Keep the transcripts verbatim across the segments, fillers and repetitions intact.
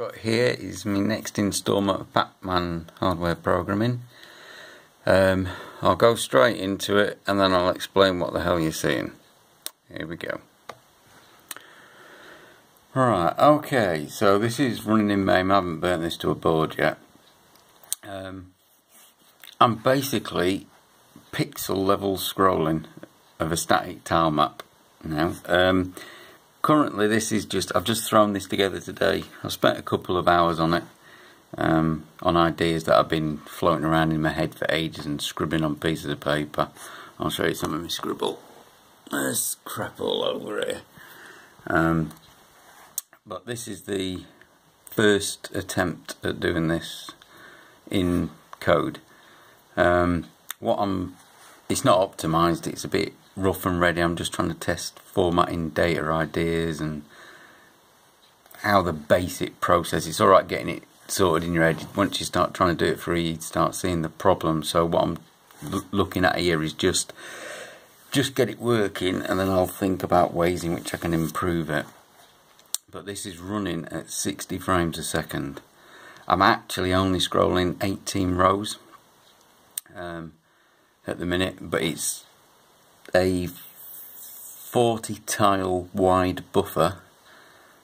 Got here is my next instalment of Pac-Man hardware programming. Um, I'll go straight into it and then I'll explain what the hell you're seeing. Here we go. Right, okay, so this is running in MAME. I haven't burnt this to a board yet. Um, I'm basically pixel level scrolling of a static tile map now. Um, Currently this is just, I've just thrown this together today. I've spent a couple of hours on it, um, on ideas that I've been floating around in my head for ages and scribbling on pieces of paper. I'll show you some of my scribble. There's crap all over here. Um, but this is the first attempt at doing this in code. Um, what I'm, it's not optimised, it's a bit rough and ready. I'm just trying to test formatting data ideas and how the basic process. It's alright getting it sorted in your head. Once you start trying to do it for you, you start seeing the problem. So what I'm looking at here is just just get it working, and then I'll think about ways in which I can improve it. But this is running at sixty frames a second. I'm actually only scrolling eighteen rows um, at the minute, but it's a forty tile wide buffer,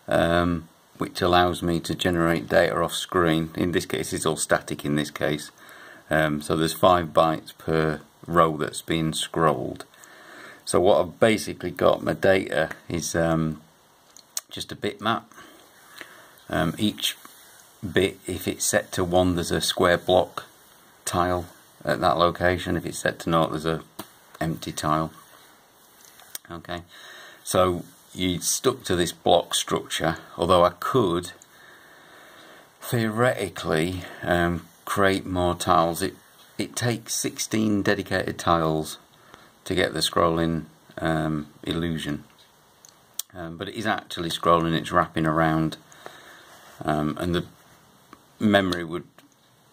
um, which allows me to generate data off screen. In this case, it's all static in this case. Um, so there's five bytes per row that's being scrolled. So what I've basically got, my data is um, just a bitmap. Um, each bit, if it's set to one, there's a square block tile at that location. If it's set to naught, there's a empty tile. Okay, so you stuck to this block structure, although I could theoretically um, create more tiles. It it takes sixteen dedicated tiles to get the scrolling um, illusion, um, but it is actually scrolling. It's wrapping around, um, and the memory would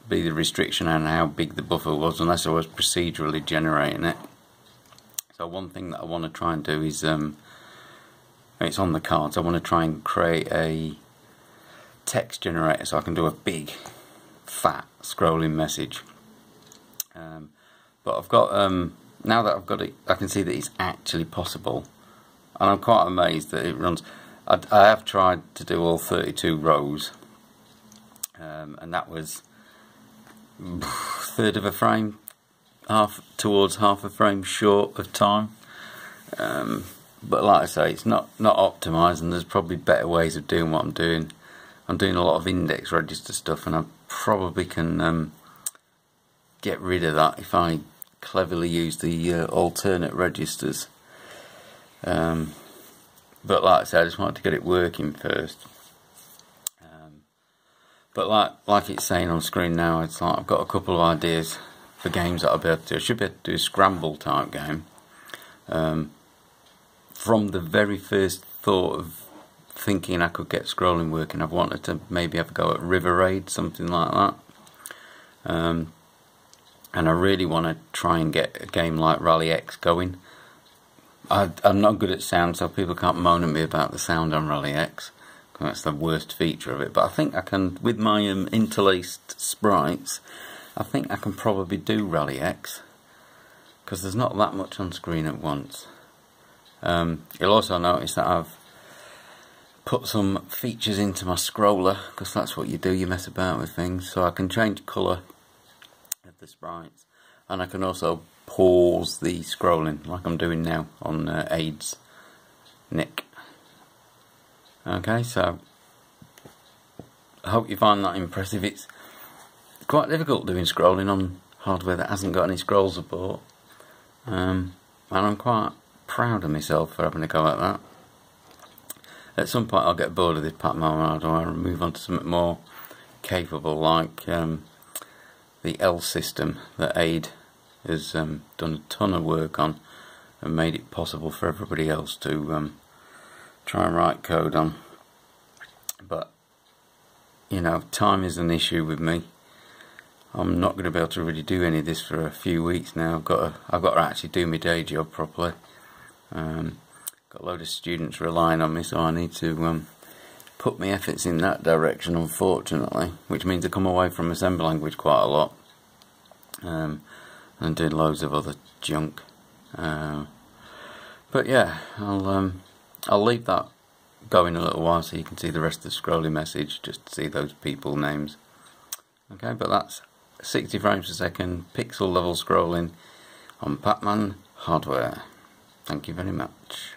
be the restriction on how big the buffer was, unless I was procedurally generating it. So one thing that I want to try and do is, um, it's on the cards, I want to try and create a text generator so I can do a big, fat scrolling message. Um, but I've got, um, now that I've got it, I can see that it's actually possible. And I'm quite amazed that it runs. I, I have tried to do all thirty-two rows, um, and that was a third of a frame. Half towards half a frame short of time, um, but like I say, it's not not optimised, and there's probably better ways of doing what I'm doing. I'm doing a lot of index register stuff, and I probably can um, get rid of that if I cleverly use the uh, alternate registers. Um, but like I say, I just wanted to get it working first. Um, but like like it's saying on screen now, it's like I've got a couple of ideas for games that I'll be able to do. I should be able to do a Scramble type game. Um, from the very first thought of thinking I could get scrolling working, I've wanted to maybe have a go at River Raid, something like that. Um, and I really want to try and get a game like Rally X going. I, I'm not good at sound, so people can't moan at me about the sound on Rally X. That's the worst feature of it. But I think I can, with my um, interlaced sprites, I think I can probably do Rally X, because there's not that much on screen at once. Um, you'll also notice that I've put some features into my scroller, because that's what you do, you mess about with things. So I can change colour of the sprites, and I can also pause the scrolling like I'm doing now on uh, AIDS Nick. Okay, so I hope you find that impressive. It's quite difficult doing scrolling on hardware that hasn't got any scroll support, um, and I'm quite proud of myself for having a go at that. At some point I'll get bored of this Pac-Man hardware and move on to something more capable, like um, the L system that Aid has um, done a ton of work on and made it possible for everybody else to um, try and write code on. But you know, time is an issue with me. I'm not going to be able to really do any of this for a few weeks now. I've got to, I've got to actually do my day job properly. Um, got a load of students relying on me, so I need to um, put my efforts in that direction, unfortunately, which means I come away from assembly language quite a lot, um, and do loads of other junk. Um, but yeah, I'll um, I'll leave that going a little while so you can see the rest of the scrolling message, just to see those people names. Okay, but that's sixty frames per second pixel level scrolling on Pac-Man hardware. Thank you very much.